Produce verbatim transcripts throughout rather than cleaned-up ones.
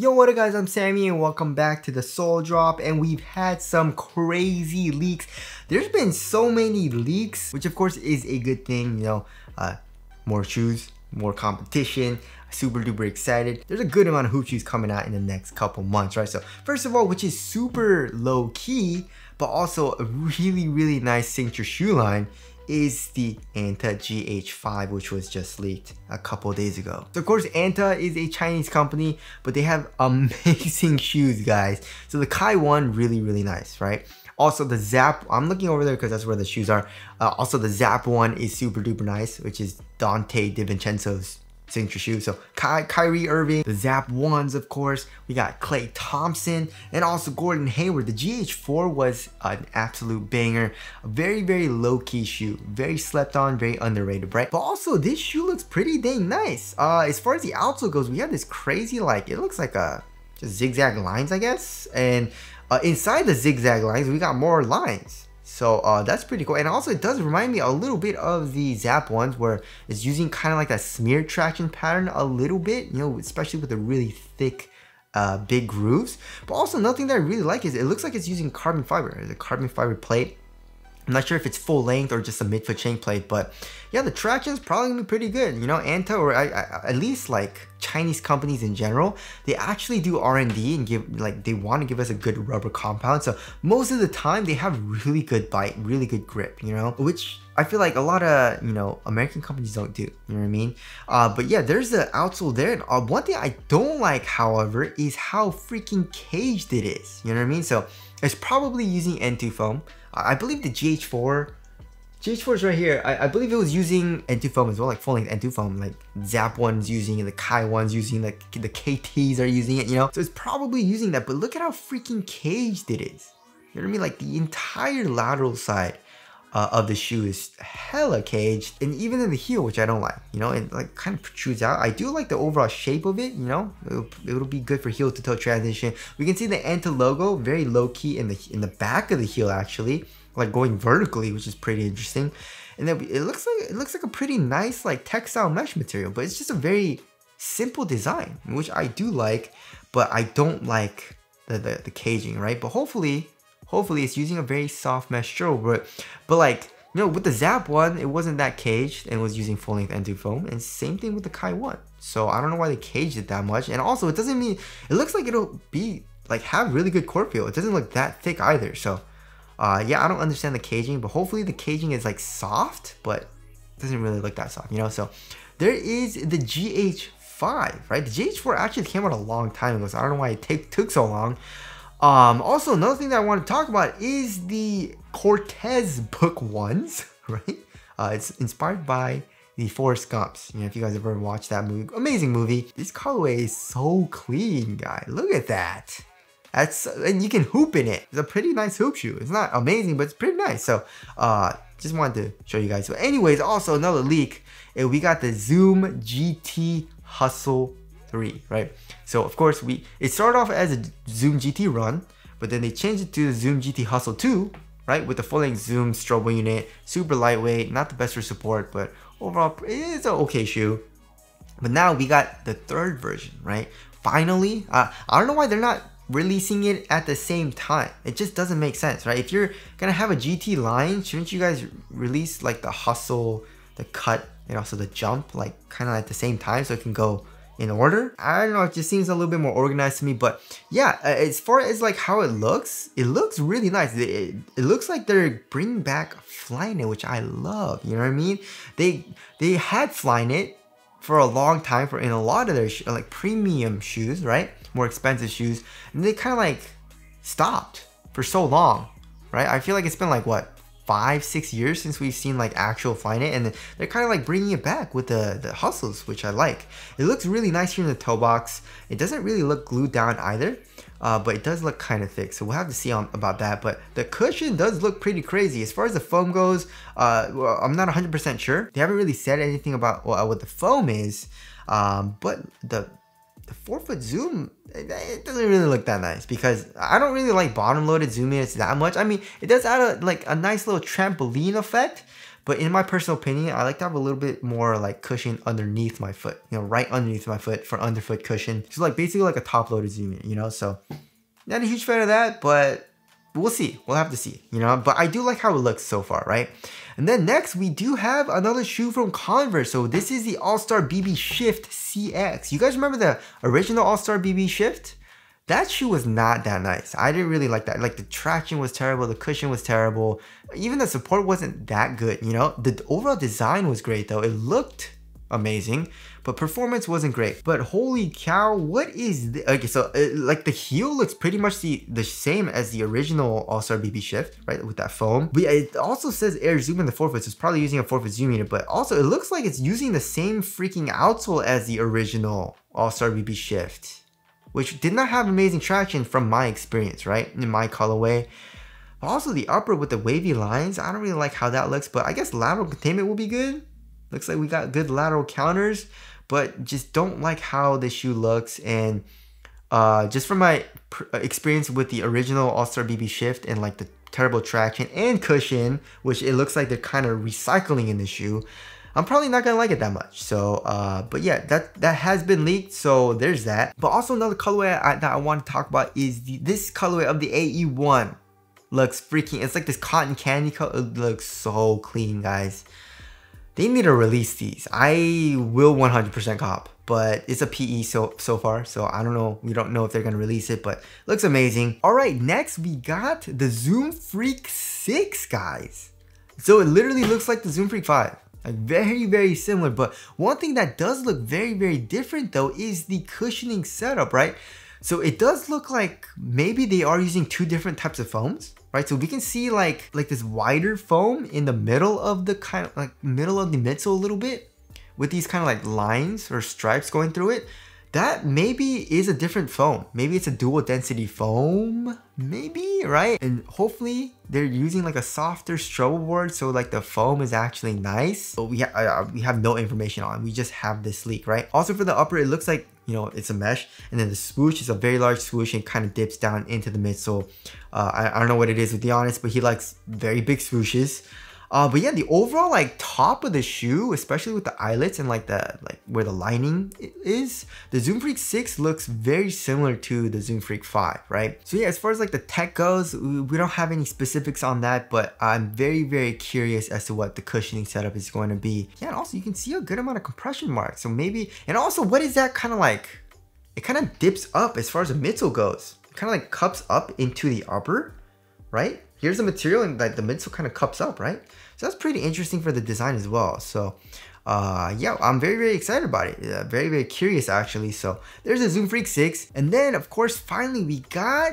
Yo, what up guys, I'm Sammy and welcome back to the Soul Drop, and we've had some crazy leaks. There's been so many leaks, which of course is a good thing, you know, uh, more shoes, more competition, super duper excited. There's a good amount of hoop shoes coming out in the next couple months, right? So first of all, which is super low key, but also a really, really nice signature shoe line, is the Anta G H five, which was just leaked a couple days ago. So of course, Anta is a Chinese company, but they have amazing shoes, guys. So the Kai one, really, really nice, right? Also the Zap, I'm looking over there because that's where the shoes are. Uh, also the Zap one is super duper nice, which is Dante DiVincenzo's signature shoe. So Ky Kyrie Irving, the Zap ones, of course. We got Klay Thompson and also Gordon Hayward. The G H four was an absolute banger. A very, very low-key shoe. Very slept on, very underrated, right? But also, this shoe looks pretty dang nice. Uh, as far as the outsole goes, we have this crazy, like, it looks like a just zigzag lines, I guess. And uh, inside the zigzag lines, we got more lines. So uh, that's pretty cool. And also it does remind me a little bit of the Zap ones, where it's using kind of like that smear traction pattern a little bit, you know, especially with the really thick, uh, big grooves. But also nothing that I really like is it looks like it's using carbon fiber. It's a carbon fiber plate. I'm not sure if it's full length or just a midfoot chain plate, but yeah, the traction's probably gonna be pretty good. You know, Anta, or I, I, at least like Chinese companies in general, they actually do R and D and give, like, they want to give us a good rubber compound. So most of the time they have really good bite, really good grip, you know, which I feel like a lot of, you know, American companies don't do, you know what I mean? Uh, but yeah, there's the outsole there. And uh, one thing I don't like, however, is how freaking caged it is, you know what I mean? So it's probably using N two foam. I believe the G H four, G H four is right here. I, I believe it was using N two foam as well, like full length N two foam, like Zap one's using it, the Kai one's using, like the K Ts are using it, you know? So it's probably using that, but look at how freaking caged it is. You know what I mean? Like the entire lateral side uh, of the shoe is hella caged, and even in the heel, which I don't like, you know, it like kind of protrudes out. I do like the overall shape of it, you know? It'll, it'll be good for heel to toe transition. We can see the Anta logo, very low key in the, in the back of the heel actually, like going vertically, which is pretty interesting. And then it looks like, it looks like a pretty nice like textile mesh material, but it's just a very simple design, which I do like, but I don't like the, the, the caging, right? But hopefully, hopefully it's using a very soft mesh strobe, but, but like, you know, with the Zap one, it wasn't that caged and it was using full length N two foam, and same thing with the Kai one. So I don't know why they caged it that much. And also it doesn't mean, it looks like it'll be like have really good core feel. It doesn't look that thick either. So Uh, yeah, I don't understand the caging, but hopefully the caging is like soft, but doesn't really look that soft, you know? So there is the G H five, right? The G H four actually came out a long time ago, so I don't know why it take, took so long. Um, also, another thing that I want to talk about is the Cortez Book ones, right? Uh, it's inspired by the Forrest Gumps. You know, if you guys ever watched that movie, amazing movie. This colorway is so clean, guys. Look at that. That's, and you can hoop in it. It's a pretty nice hoop shoe. It's not amazing, but it's pretty nice. So uh, just wanted to show you guys. So anyways, also another leak, and we got the Zoom G T Hustle three, right? So of course we, it started off as a Zoom G T run, but then they changed it to Zoom G T Hustle two, right? With the full length Zoom strobo unit, super lightweight, not the best for support, but overall it's an okay shoe. But now we got the third version, right? Finally, uh, I don't know why they're not releasing it at the same time. It just doesn't make sense, right? If you're gonna have a G T line, shouldn't you guys release like the Hustle, the Cut, and also the Jump, like kind of at the same time so it can go in order? I don't know, it just seems a little bit more organized to me. But yeah, as far as like how it looks, it looks really nice. It, it, it looks like they're bringing back Flyknit, which I love, you know what I mean? They, they had Flyknit for a long time for in a lot of their like premium shoes, right? More expensive shoes, and they kind of like stopped for so long, right? I feel like it's been like what, five, six years since we've seen like actual Flyknit, and they're kind of like bringing it back with the, the Hustles, which I like. It looks really nice here in the toe box. It doesn't really look glued down either, uh, but it does look kind of thick, so we'll have to see on, about that. But the cushion does look pretty crazy. As far as the foam goes, uh, well, I'm not one hundred percent sure. They haven't really said anything about well, what the foam is, um, but the The four foot zoom, it doesn't really look that nice because I don't really like bottom loaded zoom units that much. I mean, it does add a, like a nice little trampoline effect, But in my personal opinion, I like to have a little bit more like cushion underneath my foot, you know, right underneath my foot for underfoot cushion. So like basically like a top loaded Zoom unit, you know, so not a huge fan of that, but we'll see. We'll have to see, you know, but I do like how it looks so far, right? And then next, we do have another shoe from Converse. So this is the All-Star B B Shift C X. You guys remember the original All-Star B B Shift? That shoe was not that nice. I didn't really like that. Like the traction was terrible, the cushion was terrible. Even the support wasn't that good, you know? The overall design was great though. It looked amazing, but performance wasn't great. But holy cow, what is this? Okay, so it, like the heel looks pretty much the, the same as the original All-Star B B Shift, right? With that foam. But it also says Air Zoom in the forefoot, so it's probably using a forefoot Zoom unit, but also it looks like it's using the same freaking outsole as the original All-Star B B Shift, which did not have amazing traction from my experience, right? In my colorway. Also the upper with the wavy lines, I don't really like how that looks, but I guess lateral containment will be good. Looks like we got good lateral counters, but just don't like how this shoe looks. And uh, just from my pr experience with the original All-Star B B Shift and like the terrible traction and cushion, which it looks like they're kind of recycling in the shoe, I'm probably not gonna like it that much. So, uh, but yeah, that that has been leaked, so there's that. But also another colorway I, that I want to talk about is the, this colorway of the A E one. Looks freaking, it's like this cotton candy color. It looks so clean, guys. They need to release these. I will one hundred percent cop, but it's a P E so so far, so I don't know. We don't know if they're gonna release it, but looks amazing. All right, next we got the Zoom Freak six, guys. So it literally looks like the Zoom Freak five. Like very, very similar, but one thing that does look very, very different though is the cushioning setup, right? So it does look like maybe they are using two different types of foams, right? So we can see like like this wider foam in the middle of the kind of like middle of the midsole a little bit with these kind of like lines or stripes going through it. That maybe is a different foam. Maybe it's a dual density foam, maybe, right? And hopefully they're using like a softer strobo board, so like the foam is actually nice. But we, ha uh, we have no information on, we just have this leak, right? Also for the upper, it looks like, you know, it's a mesh, and then the swoosh is a very large swoosh and kind of dips down into the midsole. Uh, I, I don't know what it is, to be honest, but he likes very big swooshes. Uh, but yeah, the overall like top of the shoe, especially with the eyelets and like the like where the lining is, the Zoom Freak six looks very similar to the Zoom Freak five, right? So yeah, as far as like the tech goes, we don't have any specifics on that, but I'm very, very curious as to what the cushioning setup is going to be. Yeah, and also you can see a good amount of compression marks. So maybe, and also what is that kind of like, it kind of dips up as far as the midsole goes. It kind of like cups up into the upper, right? Here's the material and like the midsole kind of cups up, right? So that's pretty interesting for the design as well. So uh, yeah, I'm very, very excited about it. Yeah, very, very curious actually. So there's the Zoom Freak six. And then of course, finally we got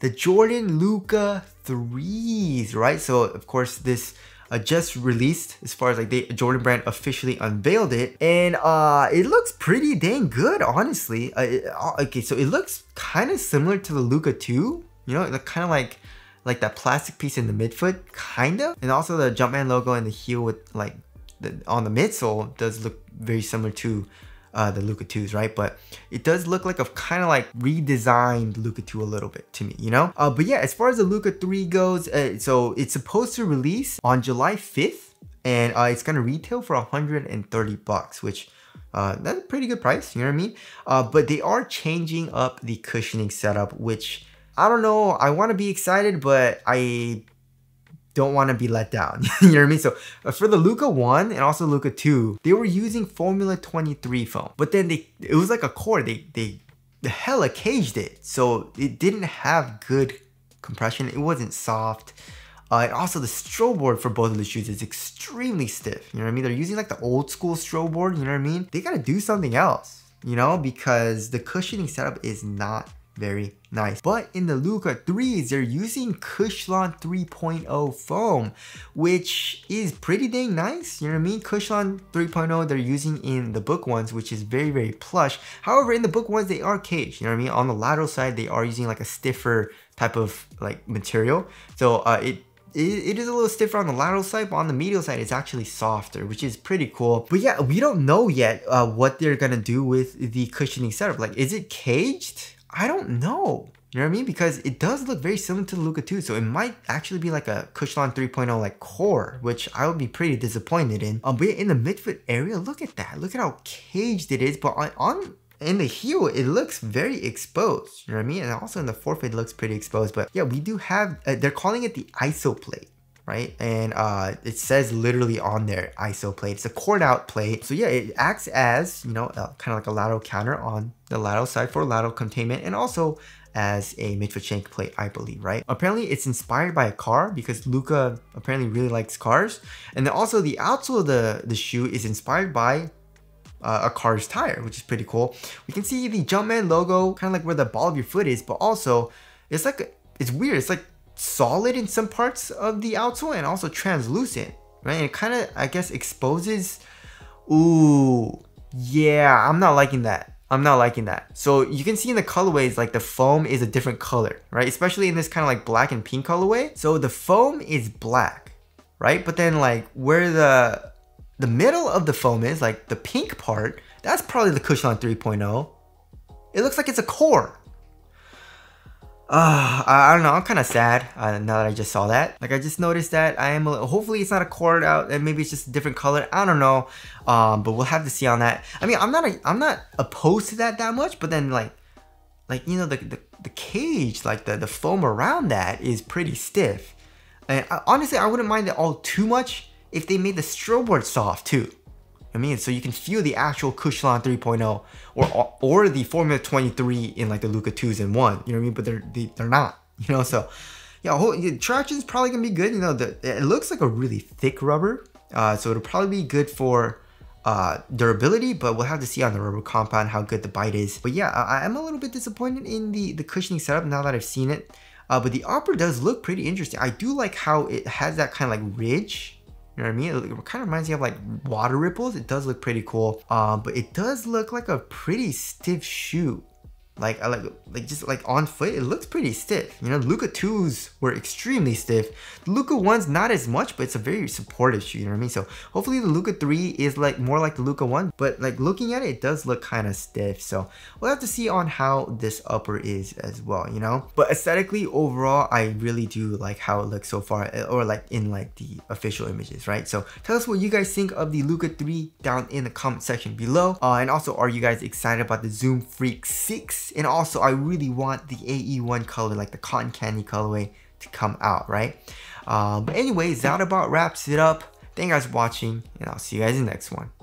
the Jordan Luka threes, right? So of course this uh, just released as far as like the Jordan brand officially unveiled it. And uh, it looks pretty dang good, honestly. Uh, it, okay, so it looks kind of similar to the Luka two, you know, like kind of like, like that plastic piece in the midfoot, kind of. And also the Jumpman logo and the heel with like the, on the midsole does look very similar to uh, the Luka twos, right? But it does look like a kind of like redesigned Luka two a little bit to me, you know? Uh, but yeah, as far as the Luka three goes, uh, so it's supposed to release on July fifth, and uh, it's gonna retail for one hundred thirty bucks, which uh, that's a pretty good price, you know what I mean? Uh, but they are changing up the cushioning setup, which I don't know, I want to be excited, but I don't want to be let down, you know what I mean? So uh, for the Luka one and also Luka two, they were using Formula twenty-three foam, but then they it was like a core, they, they the hella caged it. So it didn't have good compression, it wasn't soft. Uh, and also the strobe board for both of the shoes is extremely stiff, you know what I mean? They're using like the old school strobe board, you know what I mean? They got to do something else, you know, because the cushioning setup is not very nice. But in the Luka threes, they're using Cushlon three point oh foam, which is pretty dang nice, you know what I mean? Cushlon three point oh they're using in the Book ones, which is very, very plush. However, in the Book ones, they are caged, you know what I mean? On the lateral side, they are using like a stiffer type of like material. So uh, it It is a little stiffer on the lateral side, but on the medial side, it's actually softer, which is pretty cool. But yeah, we don't know yet uh, what they're gonna do with the cushioning setup. Like, is it caged? I don't know. You know what I mean? Because it does look very similar to the Luka two, so it might actually be like a Cushlon three point oh like core, which I would be pretty disappointed in. Um, but in the midfoot area, look at that. Look at how caged it is, but on, on in the heel, it looks very exposed. You know what I mean? And also in the forefoot, it looks pretty exposed. But yeah, we do have, uh, they're calling it the I S O plate, right? And uh, it says literally on there, I S O plate. It's a cored out plate. So yeah, it acts as, you know, uh, kind of like a lateral counter on the lateral side for lateral containment, and also as a midfoot shank plate, I believe, right? Apparently it's inspired by a car because Luka apparently really likes cars. And then also the outsole of the, the shoe is inspired by Uh, a car's tire, which is pretty cool. We can see the Jumpman logo, kind of like where the ball of your foot is, but also it's like a, it's weird. It's like solid in some parts of the outsole and also translucent, right? And it kind of, I guess, exposes. Ooh, yeah, I'm not liking that. I'm not liking that. So you can see in the colorways, like the foam is a different color, right? Especially in this kind of like black and pink colorway. So the foam is black, right? But then like where the The middle of the foam is, like the pink part, that's probably the Cushlon three point oh. It looks like it's a core. Uh, I, I don't know, I'm kind of sad uh, now that I just saw that. Like I just noticed that I am, a, hopefully it's not a core out and maybe it's just a different color, I don't know. Um, but we'll have to see on that. I mean, I'm not, a, I'm not opposed to that that much, but then like, like you know, the, the, the cage, like the, the foam around that is pretty stiff. And I, honestly, I wouldn't mind it all too much if they made the strobe board soft too. I mean, so you can feel the actual Cushlon three point oh or or the Formula twenty-three in like the Luka twos and ones, you know what I mean? But they're, they, they're not, you know? So yeah, whole, the traction's probably gonna be good. You know, the, it looks like a really thick rubber. Uh, so it'll probably be good for uh, durability, but we'll have to see on the rubber compound how good the bite is. But yeah, I, I'm a little bit disappointed in the, the cushioning setup now that I've seen it. Uh, but the upper does look pretty interesting. I do like how it has that kind of like ridge. You know what I mean? It kind of reminds me of like water ripples. It does look pretty cool. Um, but it does look like a pretty stiff shoe. Like, I like, like just like on foot, it looks pretty stiff. You know, Luka twos were extremely stiff. The Luka ones, not as much, but it's a very supportive shoe. You know what I mean? So hopefully the Luka three is like more like the Luka one, but like looking at it, it does look kind of stiff. So we'll have to see on how this upper is as well, you know? But aesthetically overall, I really do like how it looks so far, or like in like the official images, right? So tell us what you guys think of the Luka three down in the comment section below. Uh, and also, are you guys excited about the Zoom Freak six? And also, I really want the A E one color, like the cotton candy colorway, to come out, right? Um, but anyways, that about wraps it up. Thank you guys for watching, and I'll see you guys in the next one.